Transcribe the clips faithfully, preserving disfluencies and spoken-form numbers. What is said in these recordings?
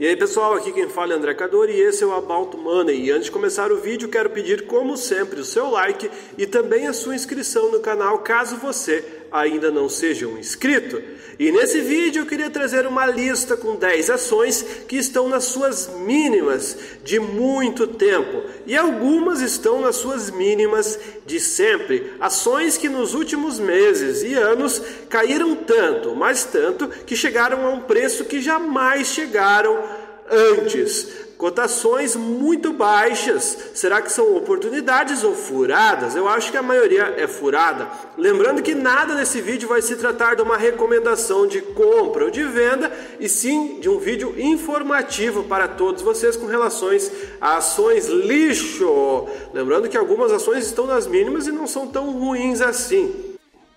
E aí pessoal, aqui quem fala é André Cadore e esse é o About Money. E antes de começar o vídeo, quero pedir, como sempre, o seu like e também a sua inscrição no canal, caso você ainda não seja um inscrito. E nesse vídeo eu queria trazer uma lista com dez ações que estão nas suas mínimas de muito tempo. E algumas estão nas suas mínimas de sempre. Ações que nos últimos meses e anos caíram tanto, mas tanto, que chegaram a um preço que jamais chegaram antes. Cotações muito baixas. Será que são oportunidades ou furadas? Eu acho que a maioria é furada. Lembrando que nada nesse vídeo vai se tratar de uma recomendação de compra ou de venda, e sim de um vídeo informativo para todos vocês com relações a ações lixo. Lembrando que algumas ações estão nas mínimas e não são tão ruins assim.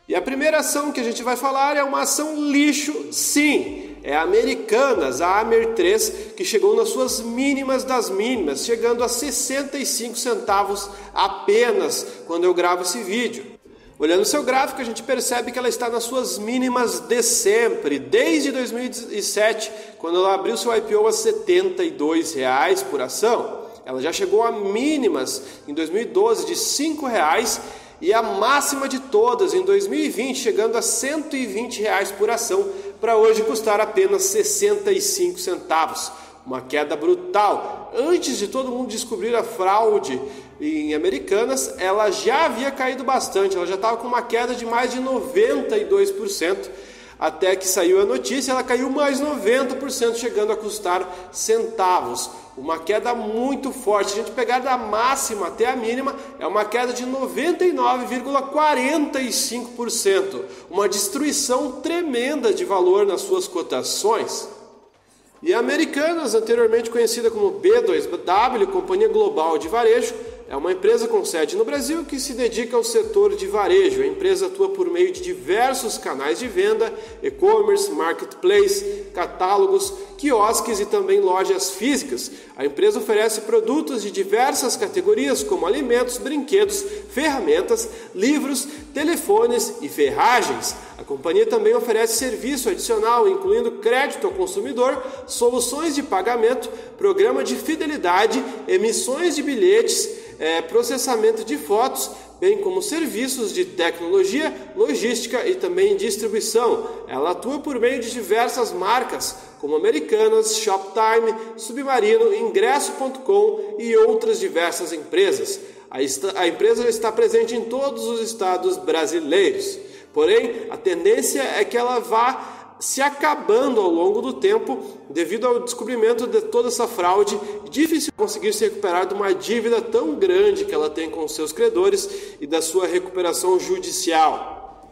E a primeira ação que a gente vai falar é uma ação lixo, sim. É a Americanas, a Amer três, que chegou nas suas mínimas das mínimas, chegando a sessenta e cinco centavos apenas quando eu gravo esse vídeo. Olhando o seu gráfico, a gente percebe que ela está nas suas mínimas de sempre, desde dois mil e sete, quando ela abriu seu I P O a setenta e dois reais por ação. Ela já chegou a mínimas em dois mil e doze de cinco reais. E a máxima de todas em dois mil e vinte, chegando a cento e vinte reais por ação, para hoje custar apenas sessenta e cinco centavos. Uma queda brutal. Antes de todo mundo descobrir a fraude em Americanas, ela já havia caído bastante. Ela já estava com uma queda de mais de noventa e dois por cento. Até que saiu a notícia, ela caiu mais noventa por cento, chegando a custar centavos. Uma queda muito forte. Se a gente pegar da máxima até a mínima, é uma queda de noventa e nove vírgula quarenta e cinco por cento. Uma destruição tremenda de valor nas suas cotações. E a Americanas, anteriormente conhecida como B dois W, Companhia Global de Varejo, é uma empresa com sede no Brasil que se dedica ao setor de varejo. A empresa atua por meio de diversos canais de venda, e-commerce, marketplace, catálogos, quiosques e também lojas físicas. A empresa oferece produtos de diversas categorias, como alimentos, brinquedos, ferramentas, livros, telefones e ferragens. A companhia também oferece serviço adicional, incluindo crédito ao consumidor, soluções de pagamento, programa de fidelidade, emissões de bilhetes, É, processamento de fotos, bem como serviços de tecnologia, logística e também distribuição. Ela atua por meio de diversas marcas, como Americanas, Shoptime, Submarino, Ingresso ponto com e outras diversas empresas. A, a empresa está presente em todos os estados brasileiros. Porém, a tendência é que ela vá se acabando ao longo do tempo devido ao descobrimento de toda essa fraude. Difícil conseguir se recuperar de uma dívida tão grande que ela tem com seus credores e da sua recuperação judicial.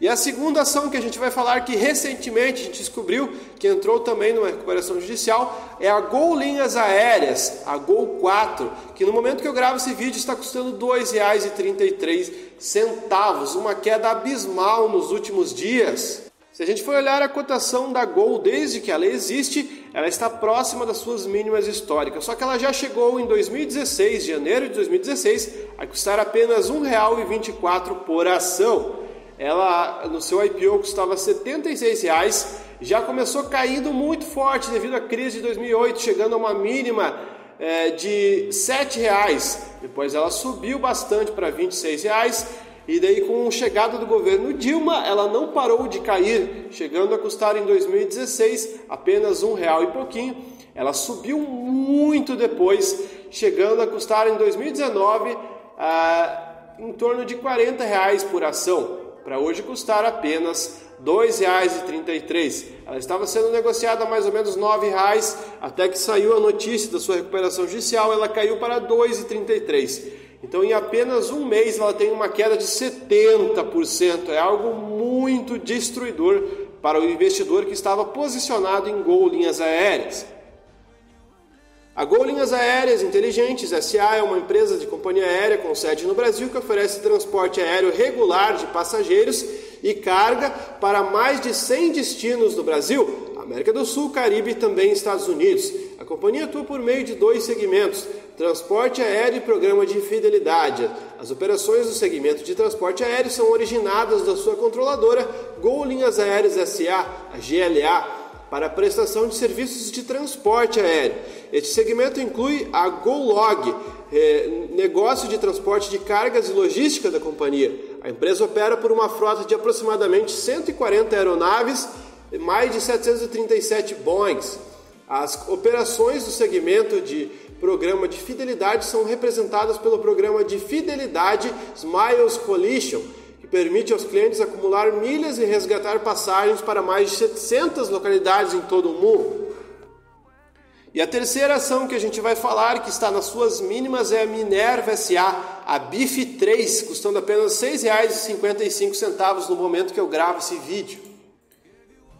E a segunda ação que a gente vai falar, que recentemente a gente descobriu que entrou também numa recuperação judicial, é a Gol Linhas Aéreas, a Gol quatro, que no momento que eu gravo esse vídeo está custando dois reais e trinta e três centavos, uma queda abismal nos últimos dias. Se a gente for olhar a cotação da Gol desde que ela existe, ela está próxima das suas mínimas históricas. Só que ela já chegou em dois mil e dezesseis, janeiro de dois mil e dezesseis, a custar apenas um real e vinte e quatro centavos por ação. Ela, no seu I P O, custava setenta e seis reais, já começou caindo muito forte devido à crise de dois mil e oito, chegando a uma mínima é, de sete reais. Depois ela subiu bastante para vinte e seis reais. E daí, com a chegada do governo Dilma, ela não parou de cair, chegando a custar em dois mil e dezesseis apenas um real e pouquinho. Ela subiu muito depois, chegando a custar em dois mil e dezenove ah, em torno de quarenta reais por ação, para hoje custar apenas dois reais e trinta e três centavos. Ela estava sendo negociada a mais ou menos nove reais, até que saiu a notícia da sua recuperação judicial, ela caiu para dois reais e trinta e três centavos. Então, em apenas um mês, ela tem uma queda de setenta por cento. É algo muito destruidor para o investidor que estava posicionado em Gol Linhas Aéreas. A Gol Linhas Aéreas Inteligentes S A é uma empresa de companhia aérea com sede no Brasil que oferece transporte aéreo regular de passageiros e carga para mais de cem destinos no Brasil, América do Sul, Caribe e também Estados Unidos. A companhia atua por meio de dois segmentos, transporte aéreo e programa de fidelidade. As operações do segmento de transporte aéreo são originadas da sua controladora Gol Linhas Aéreas S A, a G L A. para a prestação de serviços de transporte aéreo. Este segmento inclui a Golog, eh, negócio de transporte de cargas e logística da companhia. A empresa opera por uma frota de aproximadamente cento e quarenta aeronaves e mais de setecentos e trinta e sete Boeings. As operações do segmento de programa de fidelidade são representadas pelo programa de fidelidade Smiles Coalition, que permite aos clientes acumular milhas e resgatar passagens para mais de setecentas localidades em todo o mundo. E a terceira ação que a gente vai falar, que está nas suas mínimas, é a Minerva S A, a B I F três, custando apenas seis reais e cinquenta e cinco centavos no momento que eu gravo esse vídeo.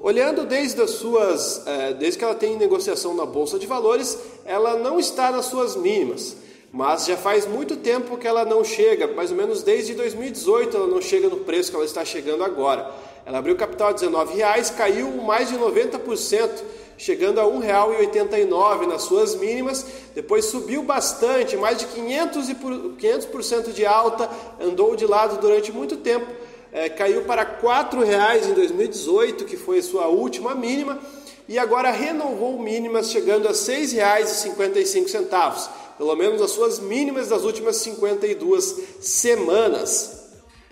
Olhando desde, as suas, desde que ela tem negociação na Bolsa de Valores, ela não está nas suas mínimas, mas já faz muito tempo que ela não chega, mais ou menos desde dois mil e dezoito ela não chega no preço que ela está chegando agora. Ela abriu capital a dezenove reais, caiu mais de noventa por cento, chegando a um real e oitenta e nove centavos nas suas mínimas, depois subiu bastante, mais de quinhentos por cento de alta, andou de lado durante muito tempo. É, caiu para quatro reais em dois mil e dezoito, que foi sua última mínima, e agora renovou mínimas chegando a seis reais e cinquenta e cinco centavos, pelo menos as suas mínimas das últimas cinquenta e duas semanas.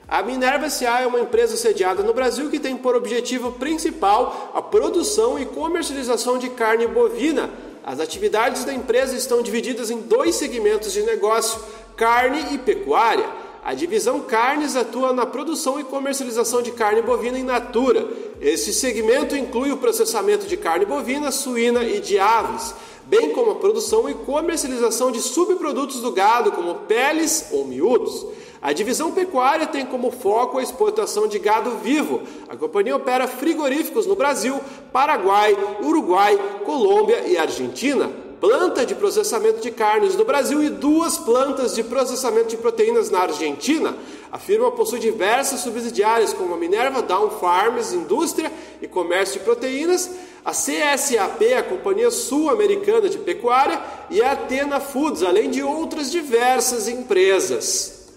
A Minerva S A é uma empresa sediada no Brasil que tem por objetivo principal a produção e comercialização de carne bovina. As atividades da empresa estão divididas em dois segmentos de negócio, carne e pecuária. A divisão Carnes atua na produção e comercialização de carne bovina in natura. Esse segmento inclui o processamento de carne bovina, suína e de aves, bem como a produção e comercialização de subprodutos do gado, como peles ou miúdos. A divisão Pecuária tem como foco a exportação de gado vivo. A companhia opera frigoríficos no Brasil, Paraguai, Uruguai, Colômbia e Argentina. Planta de processamento de carnes no Brasil e duas plantas de processamento de proteínas na Argentina. A firma possui diversas subsidiárias, como a Minerva Dawn Farms Indústria e Comércio de Proteínas, a C S A P, a Companhia Sul-Americana de Pecuária, e a Athena Foods, além de outras diversas empresas.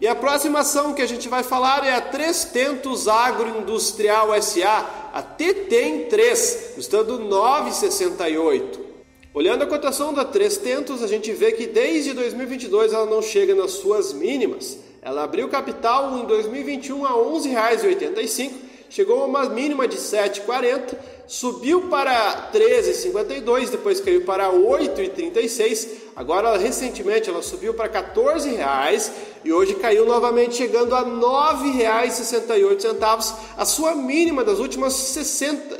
E a próxima ação que a gente vai falar é a três Tentos Agroindustrial S A, a T T E N três, custando nove reais e sessenta e oito centavos. Olhando a cotação da três Tentos, a gente vê que desde dois mil e vinte e dois ela não chega nas suas mínimas. Ela abriu capital em dois mil e vinte e um a onze reais e oitenta e cinco centavos, chegou a uma mínima de sete reais e quarenta centavos, subiu para treze reais e cinquenta e dois centavos, depois caiu para oito reais e trinta e seis centavos, agora recentemente ela subiu para quatorze reais e hoje caiu novamente chegando a nove reais e sessenta e oito centavos, a sua mínima das últimas sessenta...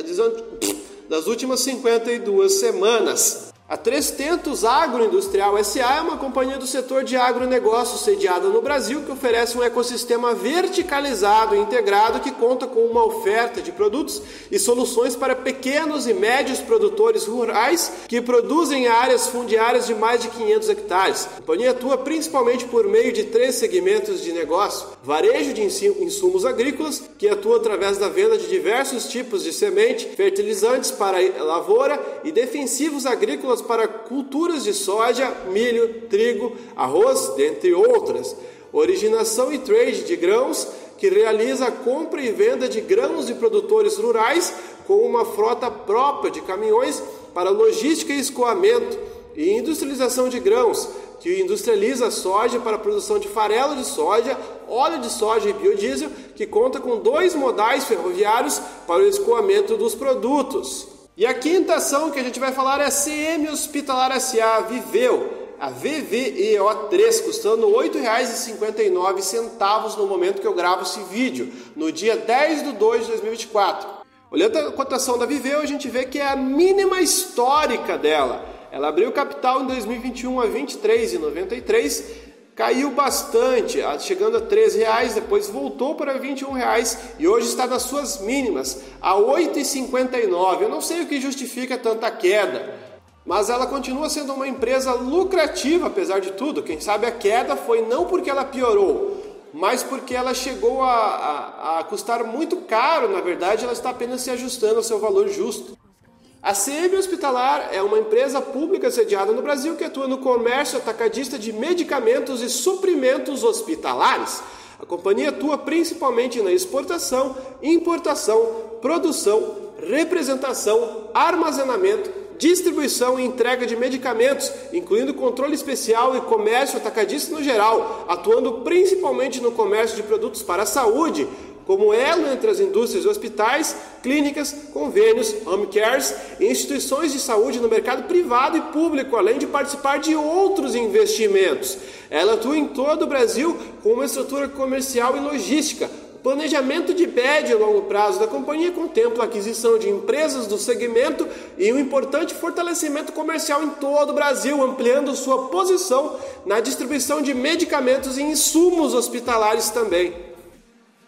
das últimas cinquenta e duas semanas. A três Tentos Agroindustrial S A é uma companhia do setor de agronegócio sediada no Brasil que oferece um ecossistema verticalizado e integrado que conta com uma oferta de produtos e soluções para pequenos e médios produtores rurais que produzem áreas fundiárias de mais de quinhentos hectares. A companhia atua principalmente por meio de três segmentos de negócio: varejo de insumos agrícolas, que atua através da venda de diversos tipos de semente, fertilizantes para lavoura e defensivos agrícolas para culturas de soja, milho, trigo, arroz, dentre outras. Originação e trade de grãos, que realiza a compra e venda de grãos de produtores rurais com uma frota própria de caminhões para logística e escoamento. E industrialização de grãos, que industrializa a soja para a produção de farelo de soja, óleo de soja e biodiesel, que conta com dois modais ferroviários para o escoamento dos produtos. E a quinta ação que a gente vai falar é a C M Hospitalar S A, Viveo, a V V E O três, custando oito reais e cinquenta e nove centavos no momento que eu gravo esse vídeo, no dia dez de dois de dois mil e vinte e quatro. Olhando a cotação da Viveo, a gente vê que é a mínima histórica dela. Ela abriu capital em dois mil e vinte e um a vinte e três reais e noventa e três centavos, caiu bastante, chegando a treze reais, depois voltou para vinte e um reais e hoje está nas suas mínimas, a oito reais e cinquenta e nove centavos. Eu não sei o que justifica tanta queda, mas ela continua sendo uma empresa lucrativa, apesar de tudo. Quem sabe a queda foi não porque ela piorou, mas porque ela chegou a, a, a custar muito caro. Na verdade, ela está apenas se ajustando ao seu valor justo. A C M Hospitalar é uma empresa pública sediada no Brasil que atua no comércio atacadista de medicamentos e suprimentos hospitalares. A companhia atua principalmente na exportação, importação, produção, representação, armazenamento, distribuição e entrega de medicamentos, incluindo controle especial e comércio atacadista no geral, atuando principalmente no comércio de produtos para a saúde, como elo entre as indústrias e hospitais, clínicas, convênios, home cares e instituições de saúde no mercado privado e público, além de participar de outros investimentos. Ela atua em todo o Brasil com uma estrutura comercial e logística. O planejamento de médio e longo prazo da companhia contempla a aquisição de empresas do segmento e um importante fortalecimento comercial em todo o Brasil, ampliando sua posição na distribuição de medicamentos e insumos hospitalares também.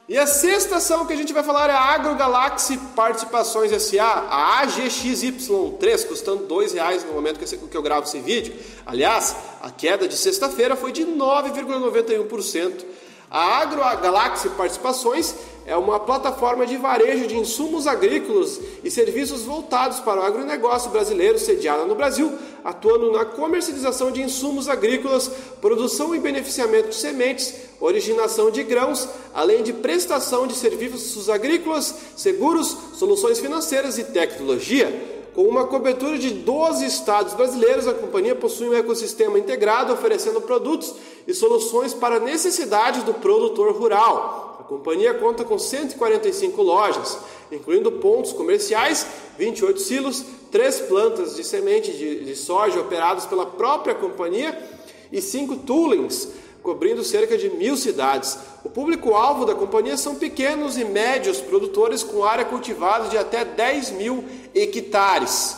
E a sexta ação que a gente vai falar é a AgroGalaxy Participações S A, a A G X Y três, custando dois reais no momento que eu gravo esse vídeo. Aliás, a queda de sexta-feira foi de nove vírgula noventa e um por cento. A AgroGalaxy Participações é uma plataforma de varejo de insumos agrícolas e serviços voltados para o agronegócio brasileiro, sediada no Brasil, atuando na comercialização de insumos agrícolas, produção e beneficiamento de sementes, originação de grãos, além de prestação de serviços agrícolas, seguros, soluções financeiras e tecnologia. Com uma cobertura de doze estados brasileiros, a companhia possui um ecossistema integrado, oferecendo produtos e soluções para necessidades do produtor rural. A companhia conta com cento e quarenta e cinco lojas, incluindo pontos comerciais, vinte e oito silos, três plantas de semente de, de soja operadas pela própria companhia e cinco toolings, cobrindo cerca de mil cidades. O público-alvo da companhia são pequenos e médios produtores com área cultivada de até dez mil hectares.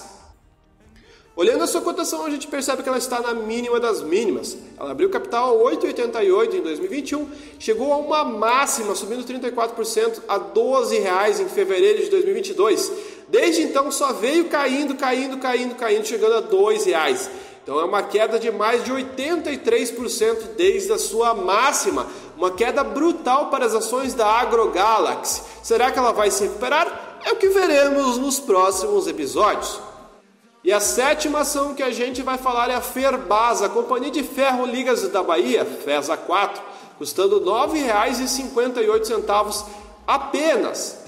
Olhando a sua cotação, a gente percebe que ela está na mínima das mínimas. Ela abriu capital a oito reais e oitenta e oito centavos em dois mil e vinte e um, chegou a uma máxima, subindo trinta e quatro por cento a doze reais em fevereiro de dois mil e vinte e dois. Desde então só veio caindo, caindo, caindo, caindo, chegando a dois reais. Então é uma queda de mais de oitenta e três por cento desde a sua máxima, uma queda brutal para as ações da AgroGalaxy. Será que ela vai se recuperar? É o que veremos nos próximos episódios. E a sétima ação que a gente vai falar é a Ferbasa, a Companhia de Ferro Ligas da Bahia, FESA quatro, custando nove reais e cinquenta e oito centavos apenas.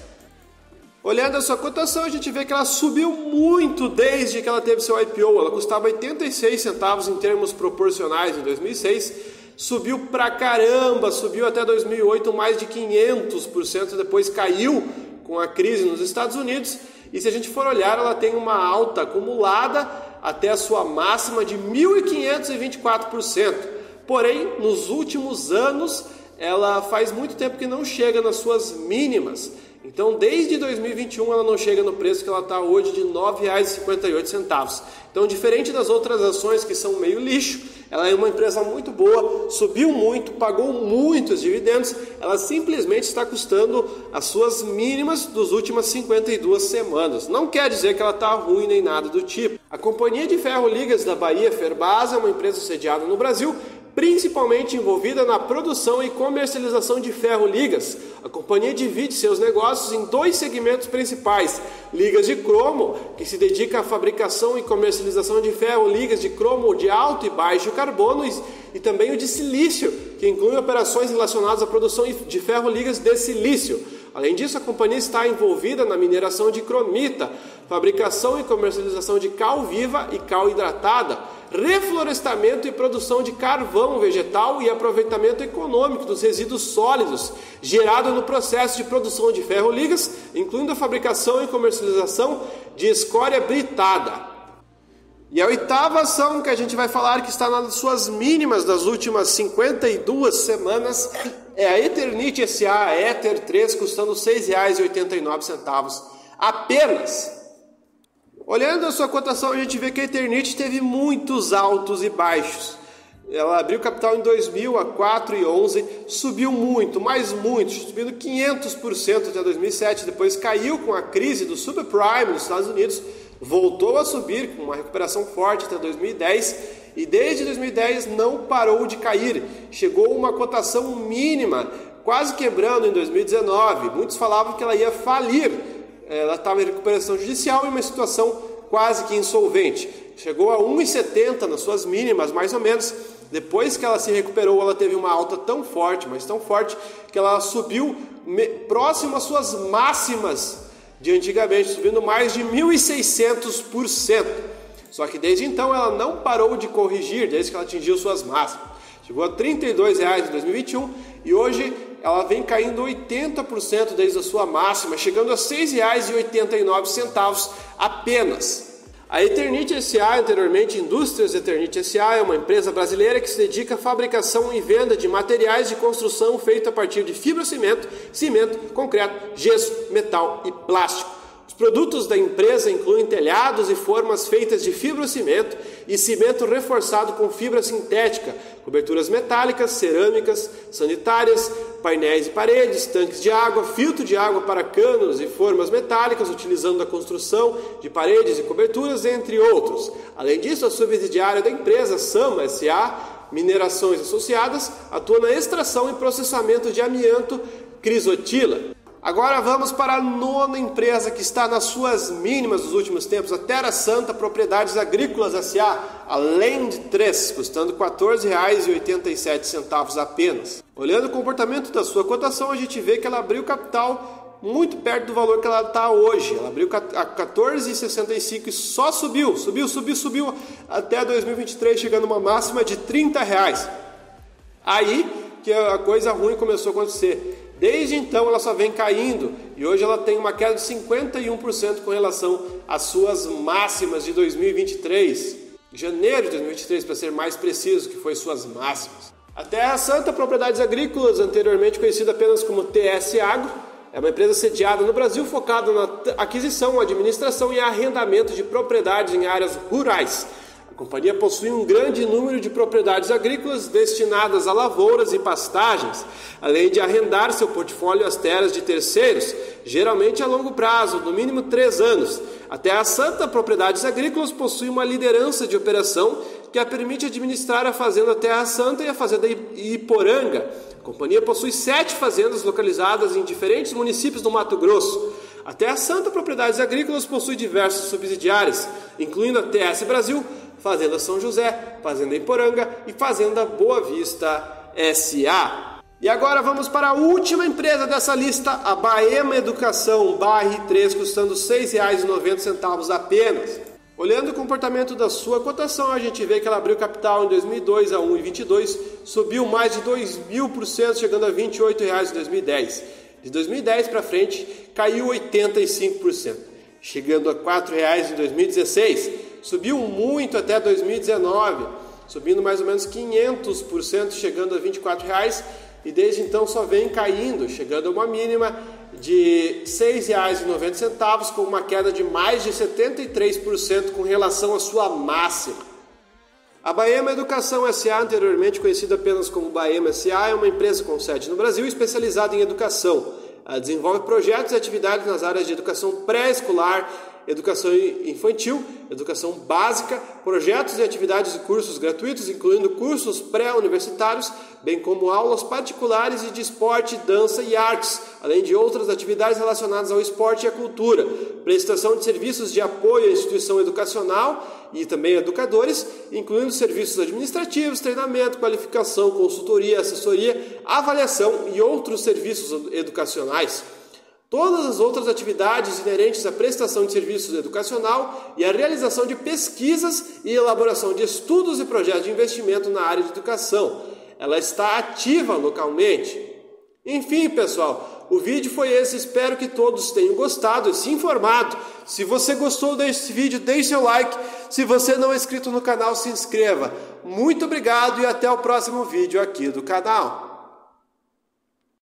Olhando a sua cotação, a gente vê que ela subiu muito desde que ela teve seu I P O. Ela custava oitenta e seis centavos em termos proporcionais em dois mil e seis, subiu pra caramba, subiu até dois mil e oito mais de quinhentos por cento, depois caiu com a crise nos Estados Unidos. E se a gente for olhar, ela tem uma alta acumulada até a sua máxima de mil quinhentos e vinte e quatro por cento. Porém, nos últimos anos, ela faz muito tempo que não chega nas suas mínimas. Então, desde dois mil e vinte e um, ela não chega no preço que ela está hoje de nove reais e cinquenta e oito centavos. Então, diferente das outras ações que são meio lixo, ela é uma empresa muito boa, subiu muito, pagou muitos dividendos, ela simplesmente está custando as suas mínimas das últimas cinquenta e duas semanas. Não quer dizer que ela está ruim nem nada do tipo. A Companhia de Ferro Ligas da Bahia, Ferbasa, é uma empresa sediada no Brasil, principalmente envolvida na produção e comercialização de ferro-ligas. A companhia divide seus negócios em dois segmentos principais: ligas de cromo, que se dedica à fabricação e comercialização de ferro-ligas de cromo de alto e baixo carbono, e também o de silício, que inclui operações relacionadas à produção de ferro-ligas de silício. Além disso, a companhia está envolvida na mineração de cromita, fabricação e comercialização de cal viva e cal hidratada, reflorestamento e produção de carvão vegetal e aproveitamento econômico dos resíduos sólidos gerado no processo de produção de ferroligas, incluindo a fabricação e comercialização de escória britada. E a oitava ação que a gente vai falar, que está nas suas mínimas das últimas cinquenta e duas semanas, é a Eternite S A, a Ether três, custando seis reais e oitenta e nove centavos apenas. Olhando a sua cotação, a gente vê que a Eternite teve muitos altos e baixos. Ela abriu capital em dois mil a quatro reais e onze centavos, subiu muito, mais muito, subindo quinhentos por cento até dois mil e sete, depois caiu com a crise do subprime nos Estados Unidos, voltou a subir com uma recuperação forte até dois mil e dez e desde dois mil e dez não parou de cair. Chegou a uma cotação mínima, quase quebrando em dois mil e dezenove. Muitos falavam que ela ia falir. Ela estava em recuperação judicial e uma situação quase que insolvente. Chegou a um real e setenta centavos nas suas mínimas, mais ou menos. Depois que ela se recuperou, ela teve uma alta tão forte, mas tão forte, que ela subiu próximo às suas máximas de antigamente, subindo mais de mil e seiscentos por cento. Só que desde então ela não parou de corrigir, desde que ela atingiu suas máximas. Chegou a trinta e dois reais em dois mil e vinte e um e hoje ela vem caindo oitenta por cento desde a sua máxima, chegando a seis reais e oitenta e nove centavos apenas. A Eternit S A, anteriormente Indústrias Eternit S A, é uma empresa brasileira que se dedica à fabricação e venda de materiais de construção feito a partir de fibrocimento, cimento, concreto, gesso, metal e plástico. Os produtos da empresa incluem telhados e formas feitas de fibrocimento e cimento reforçado com fibra sintética, coberturas metálicas, cerâmicas, sanitárias, painéis e paredes, tanques de água, filtro de água para canos e formas metálicas, utilizando a construção de paredes e coberturas, entre outros. Além disso, a subsidiária da empresa, Sama S A, Minerações Associadas, atua na extração e processamento de amianto crisotila. Agora vamos para a nona empresa que está nas suas mínimas dos últimos tempos, a Terra Santa Propriedades Agrícolas S A, a Land três, custando quatorze reais e oitenta e sete centavos apenas. Olhando o comportamento da sua cotação, a gente vê que ela abriu capital muito perto do valor que ela está hoje. Ela abriu a quatorze reais e sessenta e cinco centavos e só subiu, subiu, subiu, subiu até dois mil e vinte e três, chegando a uma máxima de trinta reais. Aí que a coisa ruim começou a acontecer. Desde então ela só vem caindo e hoje ela tem uma queda de cinquenta e um por cento com relação às suas máximas de dois mil e vinte e três, janeiro de dois mil e vinte e três para ser mais preciso, que foi suas máximas. A Terra Santa Propriedades Agrícolas, anteriormente conhecida apenas como T S Agro, é uma empresa sediada no Brasil focada na aquisição, administração e arrendamento de propriedades em áreas rurais. A companhia possui um grande número de propriedades agrícolas destinadas a lavouras e pastagens, além de arrendar seu portfólio às terras de terceiros, geralmente a longo prazo, no mínimo três anos. A Terra Santa Propriedades Agrícolas possui uma liderança de operação que a permite administrar a fazenda Terra Santa e a fazenda Iporanga. A companhia possui sete fazendas localizadas em diferentes municípios do Mato Grosso. A Terra Santa Propriedades Agrícolas possui diversas subsidiárias, incluindo a T S Brasil, Fazenda São José, Fazenda Iporanga e Fazenda Boa Vista S A. E agora vamos para a última empresa dessa lista, a Bahema Educação, B R três, custando seis reais e noventa centavos apenas. Olhando o comportamento da sua cotação, a gente vê que ela abriu capital em dois mil e dois a um real e vinte e dois centavos, subiu mais de dois mil por cento, chegando a vinte e oito reais em dois mil e dez. De dois mil e dez para frente, caiu oitenta e cinco por cento, chegando a quatro reais em dois mil e dezesseis. Subiu muito até dois mil e dezenove, subindo mais ou menos quinhentos por cento, chegando a vinte e quatro reais, e desde então só vem caindo, chegando a uma mínima de seis reais e noventa centavos, com uma queda de mais de setenta e três por cento com relação à sua máxima. A Bahema Educação S A, anteriormente conhecida apenas como Bahema S A, é uma empresa com sede no Brasil especializada em educação. Ela desenvolve projetos e atividades nas áreas de educação pré-escolar, educação infantil, educação básica, projetos e atividades e cursos gratuitos, incluindo cursos pré-universitários, bem como aulas particulares e de esporte, dança e artes, além de outras atividades relacionadas ao esporte e à cultura, prestação de serviços de apoio à instituição educacional e também educadores, incluindo serviços administrativos, treinamento, qualificação, consultoria, assessoria, avaliação e outros serviços educacionais. Todas as outras atividades inerentes à prestação de serviços educacional e à realização de pesquisas e elaboração de estudos e projetos de investimento na área de educação. Ela está ativa localmente. Enfim, pessoal, o vídeo foi esse. Espero que todos tenham gostado e se informado. Se você gostou desse vídeo, deixe seu like. Se você não é inscrito no canal, se inscreva. Muito obrigado e até o próximo vídeo aqui do canal.